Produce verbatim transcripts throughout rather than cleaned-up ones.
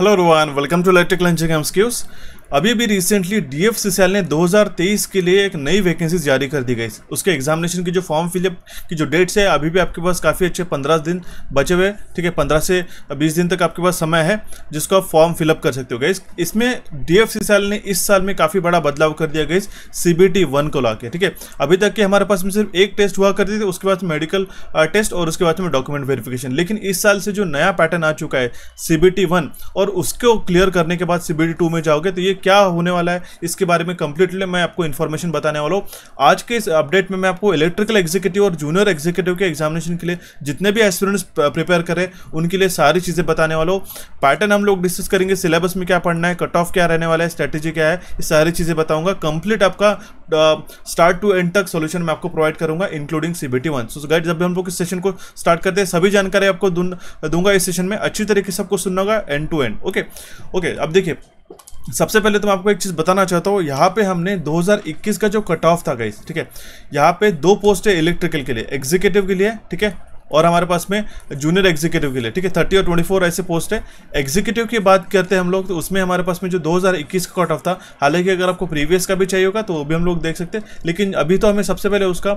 Hello everyone, welcome to electrical engineering MCQs. अभी भी recently DFCCIL ने दो हज़ार तेईस के लिए एक नई वैकेंसी जारी कर दी गई। उसके एग्जामिनेशन की जो फॉर्म फिलअप की जो डेट्स है, अभी भी आपके पास काफ़ी अच्छे पंद्रह दिन बचे हुए, ठीक है, पंद्रह से बीस दिन तक आपके पास समय है जिसको आप फॉर्म फिलअप कर सकते हो गाइस। इसमें डीएफसीसीआईएल ने इस साल में काफ़ी बड़ा बदलाव कर दिया guys C B T one को ला के, ठीक है। अभी तक के हमारे पास में सिर्फ एक टेस्ट हुआ करती थी, उसके बाद मेडिकल टेस्ट और उसके बाद में डॉक्यूमेंट वेरिफिकेशन। लेकिन इस साल से जो नया पैटर्न आ चुका है सी बी टी वन, और उसको क्लियर करने के बाद सी बी टी टू में जाओगे तो ये क्या होने वाला है, इसके बारे में कंप्लीटली मैं आपको इन्फॉर्मेशन बताने वाला हूँ। आज के इस अपडेट में मैं आपको इलेक्ट्रिकल एग्जीक्यूटिव और जूनियर एग्जीक्यूटिव के एग्जामिनेशन के लिए जितने भी एस्पिरेंट्स प्रिपेयर करें उनके लिए सारी चीज़ें बताने वाला हूँ। पैटर्न हम लोग डिस्कस करेंगे, सिलेबस में क्या पढ़ना है, कट ऑफ क्या रहने वाला है, स्ट्रेटेजी क्या है, ये सारी चीज़ें बताऊँगा। कंप्लीट आपका स्टार्ट टू एंड तक सोल्यूशन मैं आपको प्रोवाइड करूँगा, including C B T one. So guys, जब भी हम लोग इस सेशन को स्टार्ट करते हैं सभी जानकारी आपको दूंगा। इस सेशन में अच्छी तरीके से सबको सुनना होगा, end to end. Okay okay, अब देखिए, सबसे पहले तो मैं आपको एक चीज़ बताना चाहता हूँ। यहाँ पे हमने दो हज़ार इक्कीस का जो कट ऑफ था गाइस, ठीक है, यहाँ पे दो पोस्ट है इलेक्ट्रिकल के लिए, एग्जीक्यूटिव के लिए, ठीक है, और हमारे पास में जूनियर एग्जीक्यूटिव के लिए, ठीक है, तीस और चौबीस ऐसे पोस्ट है। एग्जीक्यूटिव की बात करते हैं हम लोग तो उसमें हमारे पास में जो दो हज़ार इक्कीस का कट ऑफ था, हालांकि अगर आपको प्रीवियस का भी चाहिए होगा तो वो भी हम लोग देख सकते हैं, लेकिन अभी तो हमें सबसे पहले उसका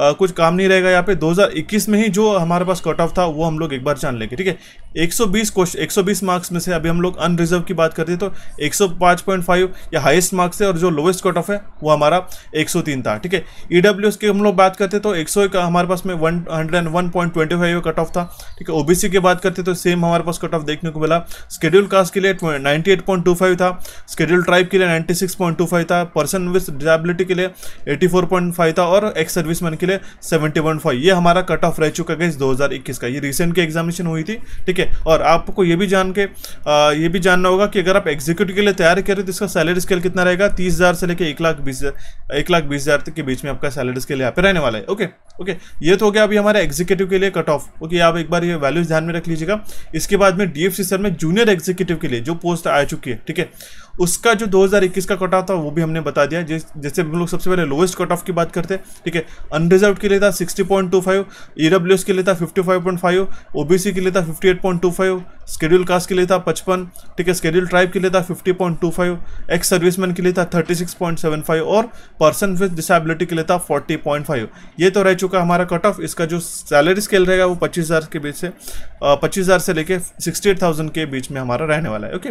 आ, कुछ काम नहीं रहेगा। यहाँ पे दो हज़ार इक्कीस में ही जो हमारे पास कट ऑफ था वो हम लोग एक बार जान लेंगे, ठीक है। एक सौ बीस क्वेश्चन एक सौ बीस मार्क्स में से अभी हम लोग अनरिजर्व की बात करते हैं तो एक सौ पाँच पॉइंट फाइव या हाइस्ट मार्क्स है, और जो लोएस्ट कट ऑफ है वो हमारा एक सौ तीन था, ठीक है। ई डब्ल्यू एस की हम लोग बात करते तो एक सौ एक हमारे पास में one hundred and one point twenty five cut off था, ठीक है। ओबीसी की बात करते तो सेम हमारे पास कट ऑफ देखने को मिला। शेड्यूल कास्ट के लिए अट्ठानवे पॉइंट दो पाँच था, शेड्यूल ट्राइब के लिए छियानवे पॉइंट दो पाँच था, पर्सन विद डिसेबिलिटी के लिए चौरासी पॉइंट पाँच था, और एक्स सर्विसमैन के लिए सत्तर पॉइंट पाँच। ये हमारा कट ऑफ रह चुका है दो हज़ार इक्कीस का। ये रिसेंट की एग्जामिनेशन हुई थी, ठीक है। और आपको ये भी जान के आ, ये भी जानना होगा कि अगर आप एग्जीक्यूटिव के लिए तैयारी कर रहे हो तो इसका सैलरी स्केल कितना रहेगा। तीस हज़ार से लेकर एक लाख बीस हज़ार एक लाख बीस हज़ार तक के बीच में आपका सैलरी स्केल यहाँ पे रहने वाला है। ओके ओके, ये तो हो गया अभी हमारे एग्जीक्यूटिव के लिए कट ऑफ। ओके, आप एक बार ये वैल्यूज ध्यान में रख लीजिएगा। इसके बाद में डीएफसीसीआईएल में जूनियर एग्जीक्यूटिव के लिए जो पोस्ट आ चुकी है, ठीक है, उसका जो दो हज़ार इक्कीस का कट ऑफ था वो भी हमने बता दिया। जिस जैसे हम लोग सबसे पहले लोएस्ट कट ऑफ की बात करते हैं, ठीक है। अनरिजर्व के लिए था साठ पॉइंट दो पाँच, ईडब्ल्यूएस के लिए था पचपन पॉइंट पाँच, ओबीसी के लिए था अट्ठावन पॉइंट दो पाँच, शेड्यूल कास्ट के लिए था पचपन, ठीक है, शेड्यूल ट्राइब के लिए था पचास पॉइंट दो पाँच, एक्स सर्विसमैन के लिए था छत्तीस पॉइंट सात पाँच, और पर्सन विद डिसेबिलिटी के लिए था चालीस पॉइंट पाँच। ये तो रह चुका हमारा कट ऑफ। इसका जो सैलरी स्केल रहेगा वो पच्चीस हज़ार के बीच से पच्चीस हज़ार से लेकर सिक्सटी एट थाउजेंड के बीच में हमारा रहने वाला है। ओके,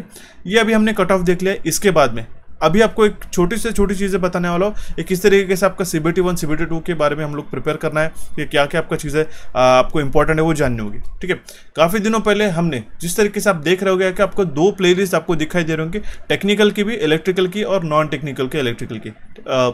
ये अभी हमने कट ऑफ देख लिया। इसके बाद में अभी आपको एक छोटी से छोटी चीज़ें बताने वाला हूँ, किस तरीके से आपका C B T one C B T two के बारे में हम लोग प्रिपेयर करना है, कि क्या क्या आपका चीज़ें आपको इंपॉर्टेंट है वो जाननी होगी, ठीक है। काफ़ी दिनों पहले हमने जिस तरीके से आप देख रहे होगे कि आपको दो प्लेलिस्ट आपको दिखाई दे रहे होंगे, टेक्निकल की भी, इलेक्ट्रिकल की, और नॉन टेक्निकल के इलेक्ट्रिकल की। आ,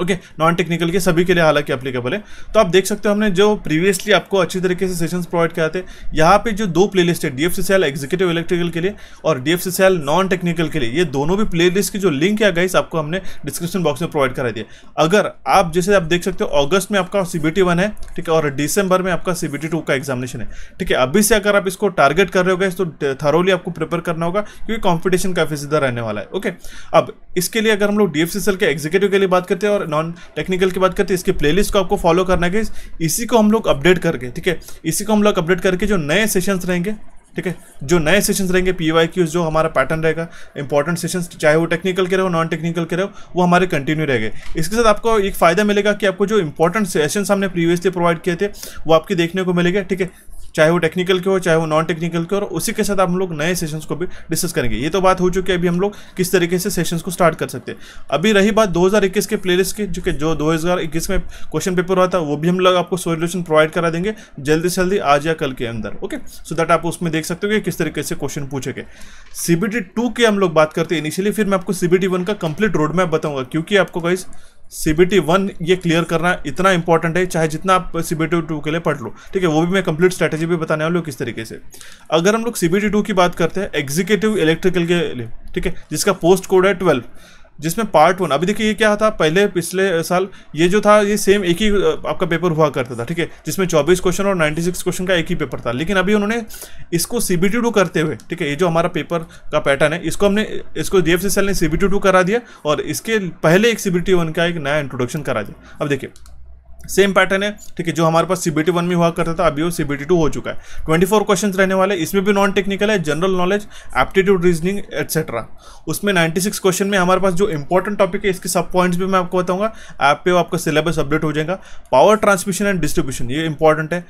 ओके, नॉन टेक्निकल के सभी के लिए हालांकि एप्लीकेबल है। तो आप देख सकते हो हमने जो प्रीवियसली आपको अच्छी तरीके से सेशंस प्रोवाइड कराते हैं, यहाँ पे जो दो प्लेलिस्ट है डीएफसीसीआईएल एग्जीक्यूटिव इलेक्ट्रिकल के लिए और डीएफसीसीआईएल नॉन टेक्निकल के लिए, ये दोनों भी प्लेलिस्ट की जो लिंक है गाइस आपको हमने डिस्क्रिप्शन बॉक्स में प्रोवाइड करा दिया। अगर आप जैसे आप देख सकते हो अगस्त में आपका सी बी टी वन है, ठीक है, और दिसंबर में आपका सी बी टी टू का एग्जामिनेशन है, ठीक है। अभी से अगर आप इसको टारगेट कर रहे हो गाइस तो थरोली आपको प्रिपेयर करना होगा, क्योंकि कॉम्पिटिशन काफ़ी ज़्यादा रहने वाला है। ओके, अब इसके लिए अगर हम लोग डीएफसीसीआईएल के एग्जीक्यूटिव के लिए बात करते हैं और नॉन टेक्निकल की बात करते हैं, इसके प्लेलिस्ट को आपको फॉलो करना है। इसी को हम लोग अपडेट करके, ठीक है, इसी को हम लोग अपडेट करके जो नए सेशंस रहेंगे, ठीक है, जो नए सेशंस रहेंगे पी वाई क्यूज़, जो हमारा पैटर्न रहेगा इंपॉर्टेंट सेशंस, चाहे वो टेक्निकल के रहे हो नॉन टेक्निकल के रहे हो, वो हमारे कंटिन्यू रहेंगे। इसके साथ आपको एक फ़ायदा मिलेगा कि आपको जो इंपॉर्टेंट सेशंस हमने प्रीवियसली प्रोवाइड किए थे वो आपके देखने को मिलेंगे, ठीक है, चाहे वो टेक्निकल के हो चाहे वो नॉन टेक्निकल के हो, और उसी के साथ हम लोग नए सेशंस को भी डिस्कस करेंगे। ये तो बात हो चुकी है अभी हम लोग किस तरीके से सेशंस को स्टार्ट कर सकते हैं। अभी रही बात दो हज़ार इक्कीस के प्लेलिस्ट की, जो कि जो दो हज़ार इक्कीस में क्वेश्चन पेपर हुआ था वो भी हम लोग आपको सोल्यूशन प्रोवाइड करा देंगे जल्दी से जल्दी आज या कल के अंदर। ओके, सो दैट आप उसमें देख सकते हो कि किस तरीके से क्वेश्चन पूछेंगे। सी बी टी टू की हम लोग बात करते हैं इनिशियली, फिर मैं आपको सी बी टी वन का कंप्लीट रोड मैप बताऊँगा, क्योंकि आपको guys C B T one ये क्लियर करना इतना इंपॉर्टेंट है, चाहे जितना आप सी बी टी टू के लिए पढ़ लो, ठीक है, वो भी मैं कंप्लीट स्ट्रेटेजी भी बताने वाला हूँ किस तरीके से। अगर हम लोग सी बी टी टू की बात करते हैं एग्जीक्यूटिव इलेक्ट्रिकल के लिए, ठीक है, जिसका पोस्ट कोड है ट्वेल्व, जिसमें पार्ट वन, अभी देखिए ये क्या था पहले पिछले साल, ये जो था ये सेम एक ही आपका पेपर हुआ करता था, ठीक है, जिसमें चौबीस क्वेश्चन और छियानवे क्वेश्चन का एक ही पेपर था। लेकिन अभी उन्होंने इसको सी बी टी टू करते हुए, ठीक है, ये जो हमारा पेपर का पैटर्न है इसको हमने इसको डीएफसीसीआईएल ने सी बी टी टू करा दिया, और इसके पहले एक सी बी टी वन का एक नया इंट्रोडक्शन करा दिया। अब देखिए सेम पैटर्न है, ठीक है, जो हमारे पास सीबीटी वन में हुआ करता था, अभी वो सीबीटी टू हो चुका है। चौबीस क्वेश्चंस रहने वाले, इसमें भी नॉन टेक्निकल है, general knowledge, aptitude, reasoning etcetera. उसमें छियानवे क्वेश्चन में हमारे पास जो इंपॉर्टेंट टॉपिक है, इसके सब पॉइंट्स भी मैं आपको बताऊंगा, ऐप पे आपका सिलेबस अपडेट हो जाएगा। पावर ट्रांसमिशन एंड डिस्ट्रीब्यूशन, ये इंपॉर्टेंट है।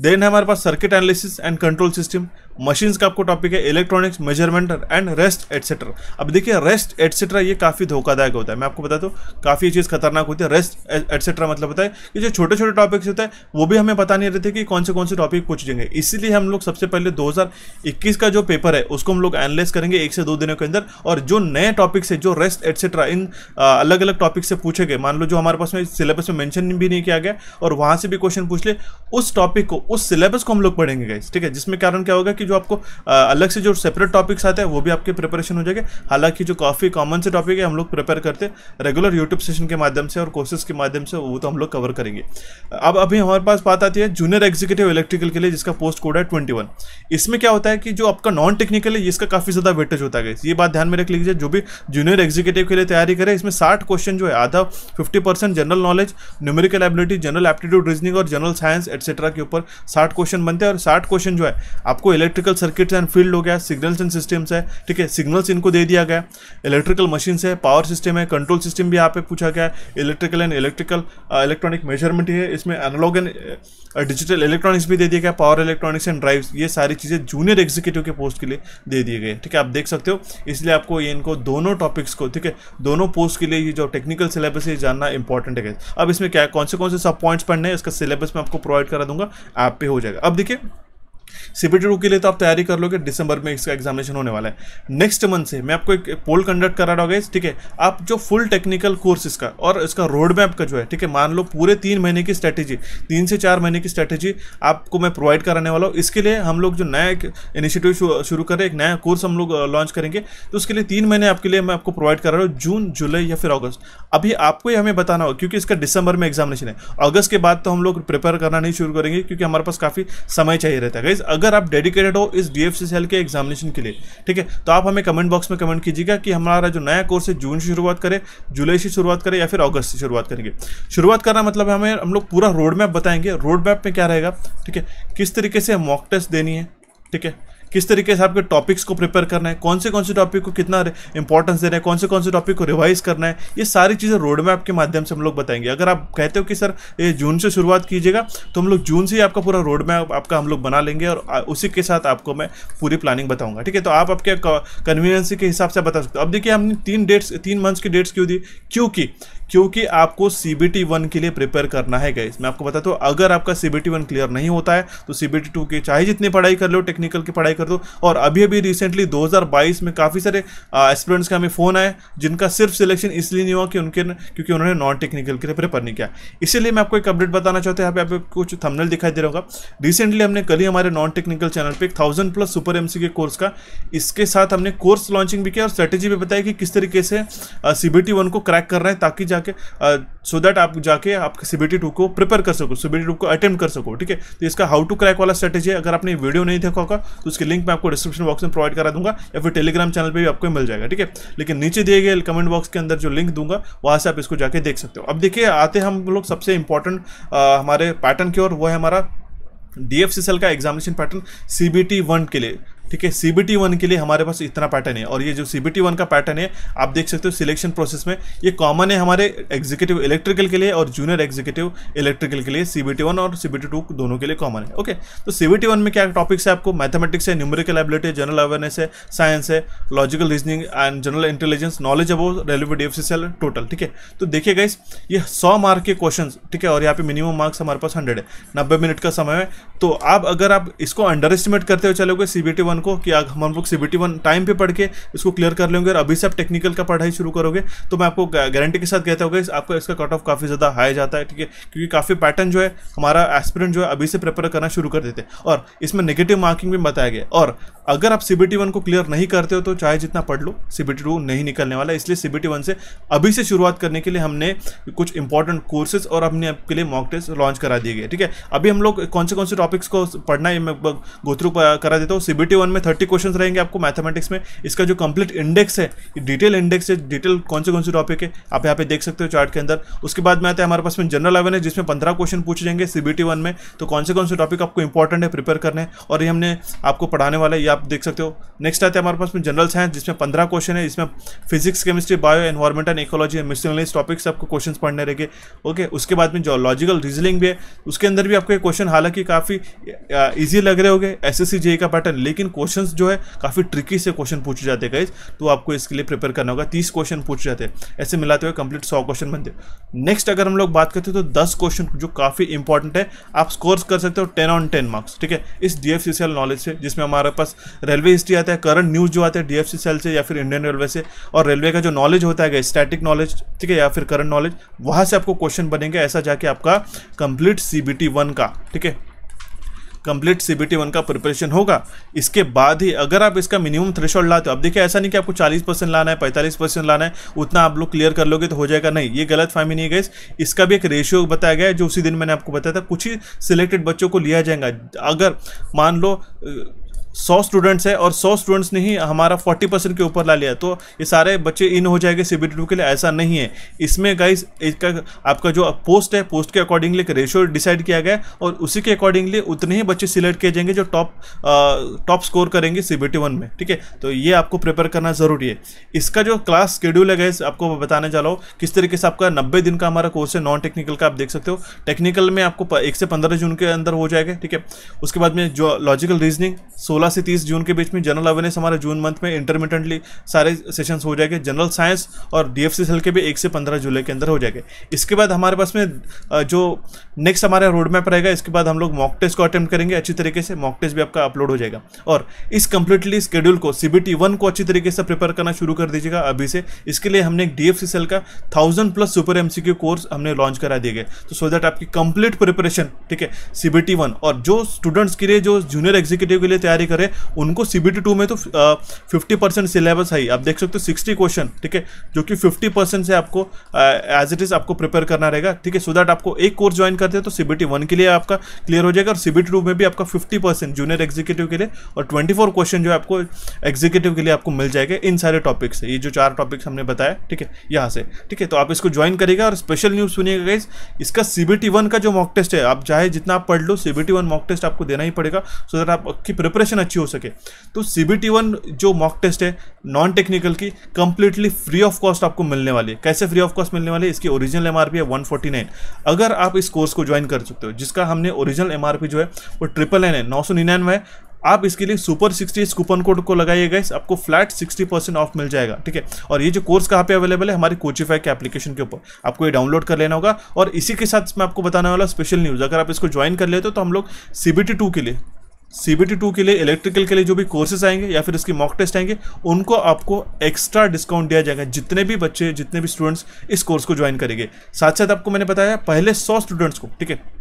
देन हमारे पास circuit analysis and control system, machines का आपको टॉपिक है, electronics, measurement and rest etcetera. अब देखिए रेस्ट एटसेट्रा ये काफ़ी धोखादायक होता है, मैं आपको बता दूँ, काफ़ी ये चीज़ खतरनाक होती है। रेस्ट एटसेट्रा मतलब होता है कि जो छोटे छोटे टॉपिक्स होते हैं वो भी हमें पता नहीं रहते थे कि कौन से कौन से टॉपिक पूछ जाएंगे। इसीलिए हम लोग सबसे पहले दो हज़ार इक्कीस का जो पेपर है उसको हम लोग एनालाइज करेंगे एक से दो दिनों के अंदर, और जो नए टॉपिक्स है, जो रेस्ट एटसेट्रा, इन अलग अलग टॉपिक से पूछे गए, मान लो जो हमारे पास में सिलेबस में मैंशन भी नहीं किया गया और वहाँ से भी क्वेश्चन पूछ ले, उस टॉपिक को, उस सिलेबस को हम लोग पढ़ेंगे गाइस, ठीक है। जिसमें कारण क्या होगा कि जो आपको आ, अलग से जो सेपरेट टॉपिक्स आते हैं वो भी आपके प्रिपरेशन हो जाएगा। हालांकि जो काफ़ी कॉमन से टॉपिक है हम लोग प्रिपेयर करते हैं रेगुलर यूट्यूब सेशन के माध्यम से और कोर्सेज के माध्यम से, वो तो हम लोग कवर करेंगे। अब अभी हमारे पास बात आती है जूनियर एग्जीक्यूटिव इलेक्ट्रिकल के लिए, जिसका पोस्ट कोड है ट्वेंटी वन। इसमें क्या होता है कि जो आपका नॉन टेक्निकल है इसका काफ़ी ज़्यादा वेटेज होता है गाइस, ये बात ध्यान में रख लीजिए। जो भी जूनियर एग्जीक्यूटिव के लिए तैयारी करे, इसमें साठ क्वेश्चन जो है, आधा fifty percent general knowledge, numerical ability, general aptitude, reasoning और जनरल साइंस एटसेट्रा के ऊपर साठ क्वेश्चन बनते हैं। और साठ क्वेश्चन जो है आपको इलेक्ट्रिकल सर्किट्स एंड फील्ड हो गया, सिग्नल्स एंड सिस्टम्स है, ठीक है, सिग्नल्स इनको दे दिया गया, इलेक्ट्रिकल मशीन्स है, पावर सिस्टम है, कंट्रोल सिस्टम भी यहाँ पे पूछा गया है, electrical and electrical electronic measurement है, इसमें एनालॉग एंड डिजिटल इलेक्ट्रॉनिक्स भी दे दिया गया, पावर इलेक्ट्रॉनिक्स एंड ड्राइव्स, ये सारी चीज़ें जूनियर एग्जीक्यूटिव के पोस्ट के लिए दे दिए गए, ठीक है, आप देख सकते हो। इसलिए आपको ये इनको दोनों टॉपिक्स को, ठीक है, दोनों पोस्ट के लिए ये जो टेक्निकल सिलेबस है जानना इंपॉर्टेंट है। अब इसमें क्या, कौन से कौन से सब पॉइंट्स पढ़ने हैं, इसका सिलेबस मैं आपको प्रोवाइड करा दूंगा, ऐप पे हो जाएगा। अब देखिए सीबीटी टू के लिए तो आप तैयारी कर लोगे, दिसंबर में इसका एग्जामिनेशन होने वाला है। नेक्स्ट मंथ से मैं आपको एक पोल कंडक्ट करा रहा हूँ, ठीक है, आप जो फुल टेक्निकल कोर्स इसका और इसका रोड मैप का जो है, ठीक है, मान लो पूरे तीन महीने की स्ट्रैटेजी, तीन से चार महीने की स्ट्रैटेजी आपको मैं प्रोवाइड कराने वाला हूँ। इसके लिए हम लोग जो नया एक इनिशिएटिव शुरू करें, एक नया कोर्स हम लोग लॉन्च करेंगे, तो उसके लिए तीन महीने आपके लिए मैं आपको प्रोवाइड करा रहा हूँ, जून, जुलाई या फिर अगस्त। अभी आपको ही हमें बताना होगा क्योंकि इसका दिसंबर में एग्जामिनेशन है, अगस्त के बाद तो हम लोग प्रिपेयर करना नहीं शुरू करेंगे क्योंकि हमारे पास काफ़ी समय चाहिए रहता है। गाइस अगर आप डेडिकेटेड हो इस डीएफसीसीआईएल के एग्जामिनेशन के लिए, ठीक है, तो आप हमें कमेंट बॉक्स में कमेंट कीजिएगा कि हमारा जो नया कोर्स है जून से शुरुआत करें, जुलाई से शुरुआत करें या फिर अगस्त से शुरुआत करेंगे। शुरुआत करना मतलब हमें, हम लोग पूरा रोड मैप बताएंगे। रोड मैप में क्या रहेगा, ठीक है, किस तरीके से मॉक टेस्ट देनी है, ठीक है, किस तरीके से आपके टॉपिक्स को प्रिपेयर करना है, कौन से कौन से टॉपिक को कितना इंपॉर्टेंस देना है, कौन से कौन से टॉपिक को रिवाइज करना है, ये सारी चीज़ें रोड मैप के माध्यम से हम लोग बताएंगे। अगर आप कहते हो कि सर ये जून से शुरुआत कीजिएगा, तो हम लोग जून से ही आपका पूरा रोड मैप आपका हम लोग बना लेंगे और उसी के साथ आपको मैं पूरी प्लानिंग बताऊँगा, ठीक है, तो आप आपके कन्वीनियंस के हिसाब से बता सकते हो। अब देखिए हमने तीन डेट्स, तीन मंथ्स की डेट्स क्यों दी, क्योंकि क्योंकि आपको सीबीटी वन के लिए प्रिपेयर करना है गाइस। मैं आपको बताता हूँ, अगर आपका सीबीटी वन क्लियर नहीं होता है तो सीबीटी टू की चाहे जितनी पढ़ाई कर लो, टेक्निकल की पढ़ाई कर दो। और अभी अभी रिसेंटली दो हज़ार बाईस में काफ़ी सारे स्टूडेंट्स का हमें फ़ोन आए जिनका सिर्फ सिलेक्शन इसलिए नहीं हुआ कि उनके क्योंकि उन्होंने नॉन टेक्निकल के लिए प्रिपेयर नहीं किया। इसीलिए मैं आपको एक अपडेट बताना चाहता हूँ, यहाँ पे आपको कुछ थंबनेल दिखाई दे रहा होगा। रिसेंटली हमने कल ही हमारे नॉन टेक्निकल चैनल पर एक thousand plus super MCQ course का, इसके साथ हमने कोर्स लॉन्चिंग भी किया और स्ट्रेटेजी भी बताई कि किस तरीके से सीबीटी वन को क्रैक करना है, ताकि सो uh, दैट so आप जाके आप सीबीटी टू को प्रिपेयर कर सको, सीबीटी टू को अटेम्प्ट कर सको, ठीक है। तो इसका हाउ टू क्रैक वाला स्ट्रेटेजी है, अगर आपने वीडियो नहीं देखा होगा तो उसके लिंक मैं आपको डिस्क्रिप्शन बॉक्स में प्रोवाइड करा दूंगा या फिर टेलीग्राम चैनल पे भी आपको मिल जाएगा, ठीक है। लेकिन नीचे दिए गए कमेंट बॉक्स के अंदर जो लिंक दूंगा वहाँ से आप इसको जाके देख सकते हो। अब देखिए आते हम लोग सबसे इंपॉर्टेंट हमारे पैटर्न की ओर, वो है हमारा डीएफसीसीएल का एग्जामिनेशन पैटर्न सीबीटी वन के लिए, ठीक है। सीबीटी वन के लिए हमारे पास इतना पैटर्न है और ये जो सीबीटी वन का पैटर्न है आप देख सकते हो सिलेक्शन प्रोसेस में, ये कॉमन है हमारे एग्जीक्यूटिव इलेक्ट्रिकल के लिए और जूनियर एग्जीक्यूटिव इलेक्ट्रिकल के लिए, सीबीटी वन और सीबीटी टू दोनों के लिए कॉमन है, ओके। तो सीबीटी वन में क्या टॉपिक्स है, आपको मैथमेटिक्स है, न्यूमेरिकल एबिलिटी, जनरल अवेयरनेस है, साइंस है, logical reasoning and general intelligence, knowledge about railway DFCCL total, ठीक है। तो देखिए गाइस ये सौ मार्क के क्वेश्चन, ठीक है, और यहाँ पे मिनिमम मार्क्स हमारे पास हंड्रेड है, नब्बे मिनट का समय है। तो आप अगर आप इसको अंडर एस्टिमेट करते हुए चलोगे सीबीटी वन को कि हम लोग सीबीटी वन टाइम पे पढ़ के इसको क्लियर कर लेंगे और अभी से आप टेक्निकल का पढ़ाई शुरू करोगे, तो मैं आपको गारंटी के साथ कहता हूँ कि आपका इसका कट ऑफ काफ़ी ज़्यादा हाई जाता है, ठीक है, क्योंकि काफ़ी पैटर्न जो है हमारा एस्पिरेंट जो है अभी से प्रिपेयर करना शुरू कर देते हैं और इसमें नेगेटिव मार्किंग भी बताया गया। और अगर आप सीबीटी वन को क्लियर नहीं करते हो तो चाहे जितना पढ़ लो सीबीटी टू नहीं निकलने वाला, इसलिए सीबीटी वन से अभी से शुरुआत करने के लिए हमने कुछ इंपॉर्टेंट कोर्सेज और अपने आपके लिए मॉक टेस्ट लॉन्च करा दिए गए, ठीक है। अभी हम लोग कौन से कौन से टॉपिक्स को पढ़ना है मैं गोथ्रू करा देता हूँ। सीबीटी वन सेक्शन में थर्टी क्वेश्चंस रहेंगे आपको मैथमेटिक्स में। इसका जो कंप्लीट इंडेक्स है, डिटेल इंडेक्स है, डिटेल कौन से कौन से टॉपिक है आप यहाँ पे देख सकते हो चार्ट के अंदर। उसके बाद में आते हैं हमारे पास में जनरल अवेयरनेस, जिसमें पंद्रह क्वेश्चन पूछ जाएंगे सीबीटी वन में, तो कौन से कौन से टॉपिक आपको इंपॉर्टेंट है प्रिपेयर करने है और ये हमने आपको पढ़ाने वाला है, ये आप देख सकते हो। नेक्स्ट आते हैं हमारे पास में जनरल साइंस, जिसमें पंद्रह क्वेश्चन है, इसमें physics, chemistry, bio, environment and ecology, miscellaneous topics आपको क्वेश्चन पढ़ने रहेंगे। ओके, उसके बाद में जो लॉजिकल रीजनिंग भी है उसके अंदर भी आपको क्वेश्चन हालांकि काफ़ी ईजी लग रहे होंगे एसएससी जेई का पैटर्न, लेकिन क्वेश्चंस जो है काफ़ी ट्रिकी से क्वेश्चन पूछे जाते हैं गाइस, तो आपको इसके लिए प्रिपेयर करना होगा। तीस क्वेश्चन पूछे जाते हैं, ऐसे मिलाते हुए कंप्लीट सौ क्वेश्चन बनते हैं। नेक्स्ट अगर हम लोग बात करते हैं तो दस क्वेश्चन जो काफ़ी इंपॉर्टेंट है आप स्कोर कर सकते हो टेन ऑन टेन मार्क्स, ठीक है, इस डीएफसीसीआईएल नॉलेज से, जिसमें हमारे पास रेलवे हिस्ट्री आता है, करंट न्यूज़ जो आते हैं डीएफसीसीआईएल से या फिर इंडियन रेलवे से, और रेलवे का जो नॉलेज होता है स्टैटिक नॉलेज, ठीक है, या फिर करंट नॉलेज, वहाँ से आपको क्वेश्चन बनेंगे ऐसा जाके आपका कंप्लीट सीबीटी वन का, ठीक है, कंप्लीट सीबीटी वन का प्रिपरेशन होगा। इसके बाद ही अगर आप इसका मिनिमम थ्रेशोल्ड लाते हो, अब देखिए ऐसा नहीं कि आपको चालीस परसेंट लाना है, पैंतालीस परसेंट लाना है, उतना आप लोग क्लियर कर लोगे तो हो जाएगा, नहीं, ये गलत फहमी नहीं है गाइस। इसका भी एक रेशियो बताया गया है जो उसी दिन मैंने आपको बताया था, कुछ ही सिलेक्टेड बच्चों को लिया जाएगा। अगर मान लो सौ स्टूडेंट्स है और सौ स्टूडेंट्स ने ही हमारा चालीस परसेंट के ऊपर ला लिया तो ये सारे बच्चे इन हो जाएंगे सीबीटी टू के लिए, ऐसा नहीं है। इसमें गाइस इसका आपका जो पोस्ट है, पोस्ट के अकॉर्डिंगली एक रेशियो डिसाइड किया गया और उसी के अकॉर्डिंगली उतने ही बच्चे सिलेक्ट किए जाएंगे जो टॉप टॉप स्कोर करेंगे सीबीटी वन में, ठीक है, तो ये आपको प्रिपेयर करना ज़रूरी है। इसका जो क्लास शेड्यूल है गाइस आपको बताने जा रहा हूँ किस तरीके से। आपका नब्बे दिन का हमारा कोर्स है नॉन टेक्निकल का, आप देख सकते हो। टेक्निकल में आपको एक से पंद्रह जून के अंदर हो जाएगा, ठीक है। उसके बाद में जो लॉजिकल रीजनिंग सोलह से तीस जून के बीच में, जनरल अवेयरनेस हमारे जून मंथ में इंटरमिटेंटली सारे सेशंस हो जाएंगे, जनरल साइंस और डीएफसीसीआईएल के भी एक से पंद्रह जुलाई के अंदर हो जाएंगे। इसके बाद हमारे पास में जो नेक्स्ट हमारा रोड मैप रहेगा, इसके बाद हम लोग मॉक टेस्ट को अटेम्प्ट करेंगे अच्छी तरीके से, मॉक टेस्ट भी आपका अपलोड हो जाएगा। और इस कंप्लीटली शेड्यूल को, सीबीटी वन को अच्छी तरीके से प्रिपेयर करना शुरू कर दीजिएगा अभी से। इसके लिए हमने एक डीएफसीसीआईएल का thousand plus super MCQ course हमने लॉन्च करा दिए गए, तो सो दैट आपकी कंप्लीट प्रिपरेशन, ठीक है, सीबीटी वन, और जो स्टूडेंट्स के लिए, जो जूनियर एग्जीक्यूटिव के लिए तैयारी करें, उनको सीबीटी टू में तो फिफ्टी परसेंट सिलेबस है, आप देख सकते हो, सिक्सटी क्वेश्चन, ठीक है, जो कि फिफ्टी परसेंट से आपको एज इट इज आपको प्रिपेयर करना रहेगा, ठीक है, सो दैट आपको एक कोर्स ज्वाइन करते हैं तो सीबीटी वन के लिए आपका क्लियर हो जाएगा और सीबीटी टू में भी आपका फिफ्टी परसेंट जूनियर एग्जीक्यूटिव के लिए और ट्वेंटी फोर क्वेश्चन जो आपको एग्जीक्यूटिव के लिए आपको मिल जाएगा इन सारे टॉपिक्स से, ये जो चार टॉपिक्स हमने बताया, ठीक है, यहाँ से, ठीक है, तो आप इसको ज्वाइन करिएगा। और स्पेशल न्यूज सुनिएगा गाइस, इसका सीबीटी वन का जो मॉक टेस्ट है, आप चाहे जितना आप पढ़ लो, सीबीटी वन मॉक टेस्ट आपको देना ही पड़ेगा सो दैट आपकी प्रिपरेशन अच्छी हो सके। तो सीबीटी वन जो मॉक टेस्ट है नॉन टेक्निकल की, कंप्लीटली फ्री ऑफ कॉस्ट आपको मिलने वाली है। कैसे फ्री ऑफ कॉस्ट मिलने वाली है? इसकी ओरिजिनल एमआरपी है वन फोर्टी नाइन, अगर आप इस कोर्स को ज्वाइन कर सकते हो, जिसका हमने ओरिजिनल एमआरपी जो है वो ट्रिपल एन है, नौ सौ निन्यानवे है। आप इसके लिए सुपर सिक्सटी इस कूपन कोड को लगाइएगा, इस आपको फ्लैट सिक्सटी परसेंट ऑफ मिल जाएगा, ठीक है। और ये जो कोर्स कहाँ पे अवेलेबल है? हमारी कोचिफाई के एप्लीकेशन के ऊपर आपको ये डाउनलोड कर लेना होगा। और इसी के साथ मैं आपको बताने वाला स्पेशल न्यूज़, अगर आप इसको ज्वाइन कर लेते हो तो हम लोग सीबीटी टू के लिए सीबीटी टू के लिए इलेक्ट्रिकल के लिए जो भी कोर्सेज आएंगे या फिर इसके मॉक टेस्ट आएंगे, उनको आपको एक्स्ट्रा डिस्काउंट दिया जाएगा, जितने भी बच्चे, जितने भी स्टूडेंट्स इस कोर्स को ज्वाइन करेंगे। साथ साथ आपको मैंने बताया पहले सौ स्टूडेंट्स को, ठीक है,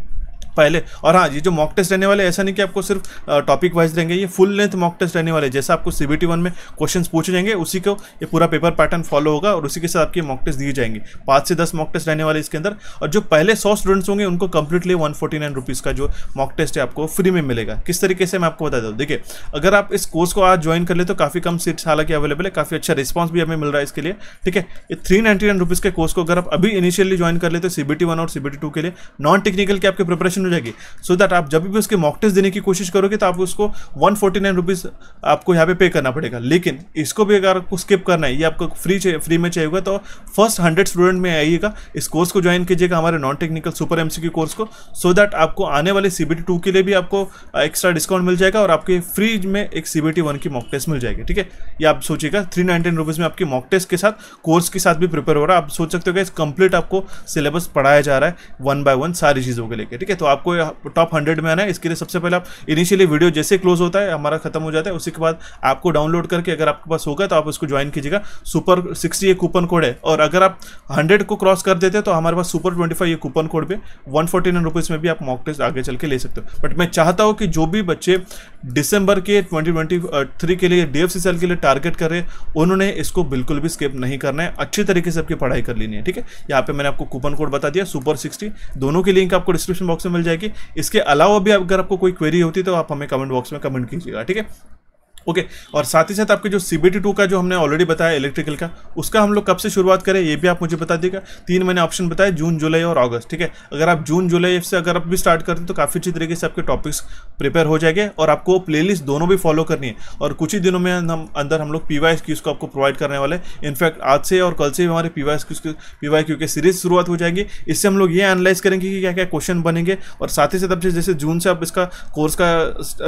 पहले। और हाँ, ये जो मॉक टेस्ट रहने वाले, ऐसा नहीं कि आपको सिर्फ टॉपिक वाइज रहेंगे, ये फुल लेंथ मॉक टेस्ट रहने वाले, जैसा आपको सीबीटी वन में क्वेश्चंस पूछे जाएंगे उसी को ये पूरा पेपर पैटर्न फॉलो होगा और उसी के साथ आपके मॉक टेस्ट दिए जाएंगे। पाँच से दस मॉक टेस्ट रहने वाले इसके अंदर, और जो पहले सौ स्टूडेंट्स होंगे उनको completely one forty nine rupees का जो मॉक टेस्ट है आपको फ्री में मिलेगा। किस तरीके से मैं आपको बताता हूँ, देखिए, अगर आप इस कोर्स को आज ज्वाइन कर ले तो काफ़ी कम सीट्स हालांकि अवेलेबल है, काफ़ी अच्छा रिस्पॉन्स भी हमें मिल रहा है इसके लिए, ठीक है। थ्री नाइन्टी नाइन रुपीज़ के कोर्स को अगर आप अभी इनिशियली ज्वाइन कर लेते हो सीबीटी वन और सीबीटी टू के लिए, नॉन टेक्निकल के आपके प्रिपरेशन हो जाएगी, सो so दैट आप जब भी उसके मॉक टेस्ट देने की कोशिश करोगे तो आप उसको वन फोर्टी नाइन रुपीज़ आपको यहाँ पे पे करना पड़ेगा। लेकिन इसको भी अगर आपको स्किप करना है, ये आपको फ्री फ्री में चाहिएगा, तो फर्स्ट हंड्रेड स्टूडेंट में आइएगा, इस कोर्स को ज्वाइन कीजिएगा, हमारे non technical super MCQ course को, सो so दैट आपको आने वाले सीबीटी टू के लिए भी आपको एक्स्ट्रा डिस्काउंट मिल जाएगा और आपके फ्री में एक सीबीटी वन की मॉक टेस्ट मिल जाएगी, ठीक है। ये आप सोचिएगा, थ्री नाइनटीन रुपीज़ में आपकी मॉक टेस्ट के साथ कोर्स के साथ भी प्रिपेयर हो रहा है। आप सोच सकते हो कि कंप्लीट आपको सिलेबस पढ़ाया जा रहा है वन बाय वन सारी चीज़ों के लेकर, ठीक है। तो आपको टॉप हंड्रेड में आना है, इसके लिए सबसे पहले आप इनिशियली वीडियो जैसे क्लोज होता है हमारा खत्म हो जाता है, उसी के बाद आपको डाउनलोड करके अगर आपके पास होगा तो आप उसको ज्वाइन कीजिएगा। सुपर सिक्सटी ये कूपन कोड है, और अगर आप हंड्रेड को क्रॉस कर देते हैं तो हमारे पास सुपर ट्वेंटी फाइव ये कूपन कोड पे वन फोर्टी नाइन रुपीज़ में भी आप मॉक टेस्ट आगे चल के ले सकते हो। बट मैं चाहता हूँ कि जो भी बच्चे दिसंबर के ट्वेंटी ट्वेंटी थ्री के लिए डीएफसीसीआईएल के लिए टारगेट कर रहे हैं, उन्होंने इसको बिल्कुल भी स्किप नहीं करना है, अच्छे तरीके से आपकी पढ़ाई कर लेनी है, ठीक है। यहाँ पर मैंने आपको कूपन कोड बता दिया सुपर सिक्सटी, दोनों की लिंक आपको डिस्क्रिप्शन बॉक्स में मिल जाएगी। इसके अलावा भी अगर आपको कोई क्वेरी होती है तो आप हमें कमेंट बॉक्स में कमेंट कीजिएगा, ठीक है। ओके okay, और साथ ही साथ आपके जो सी बी टी टू का जो हमने ऑलरेडी बताया इलेक्ट्रिकल का, उसका हम लोग कब से शुरुआत करें ये भी आप मुझे बता दीजिएगा। तीन मैंने ऑप्शन बताए जून जुलाई और अगस्त, ठीक है। अगर आप जून जुलाई से अगर आप भी स्टार्ट करते हैं तो काफ़ी अच्छी तरीके से आपके टॉपिक्स प्रिपेयर हो जाएंगे और आपको प्लेलिस्ट दोनों भी फॉलो करनी है। और कुछ ही दिनों में हम अंदर हम लोग पी वाई क्यूज़ को आपको प्रोवाइड करने वाले हैं। इनफैक्ट आज से और कल से भी हमारे P Y Qs P Y Q के सीरीज शुरुआत हो जाएगी। इससे हम लोग ये एनालाइज करेंगे कि क्या क्या क्वेश्चन बनेंगे और साथ ही साथ अब जैसे जून से आप इसका कोर्स का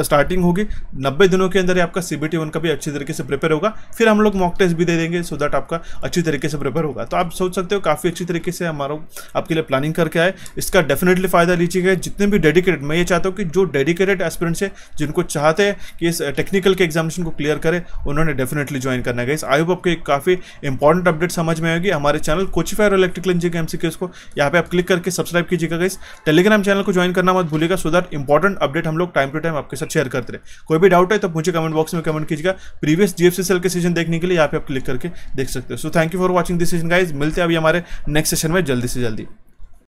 स्टार्टिंग होगी, नब्बे दिनों के अंदर आपका सी बी टी वन का भी अच्छी तरीके से प्रिपेयर होगा। फिर हम लोग मॉक टेस्ट भी दे देंगे सो दैट आपका अच्छी तरीके से प्रिपेयर होगा। तो आप सोच सकते हो काफ़ी अच्छी तरीके से हमारा आपके लिए प्लानिंग करके आए, इसका डेफिनेटली फ़ायदा लीजिएगा। जितने भी डेडिकेटेड, मैं ये चाहता हूँ कि जो डेडिकेटेड एस्पिरेंट्स हैं जिनको चाहते हैं कि इस टेक्निकल के एग्जामिनेशन को क्लियर करें, उन्होंने डेफिनेटली ज्वाइन करना है। इस आई होप आपको काफ़ी इंपॉर्टेंट अपडेट समझ में आएगी। हमारे channel Coachifier electrical engineering MCQs को यहाँ पे आप क्लिक करके सब्सक्राइब कीजिएगा। गाइस टेलीग्राम चैनल को ज्वाइन करना मत भूलिएगा सो दैट इंपॉर्टेंट अपडेट हम लोग टाइम टू टाइम आपके साथ शेयर करते रहे। कोई भी डाउट है तो मुझे कमेंट बॉक्स में कमेंट कीजिएगा। Previous D F C C I L के सेशन देखने के लिए यहाँ पे आप क्लिक करके देख सकते हो। So thank you for watching this session guys. मिलते हैं अभी हमारे नेक्स्ट सेशन में जल्दी से जल्दी।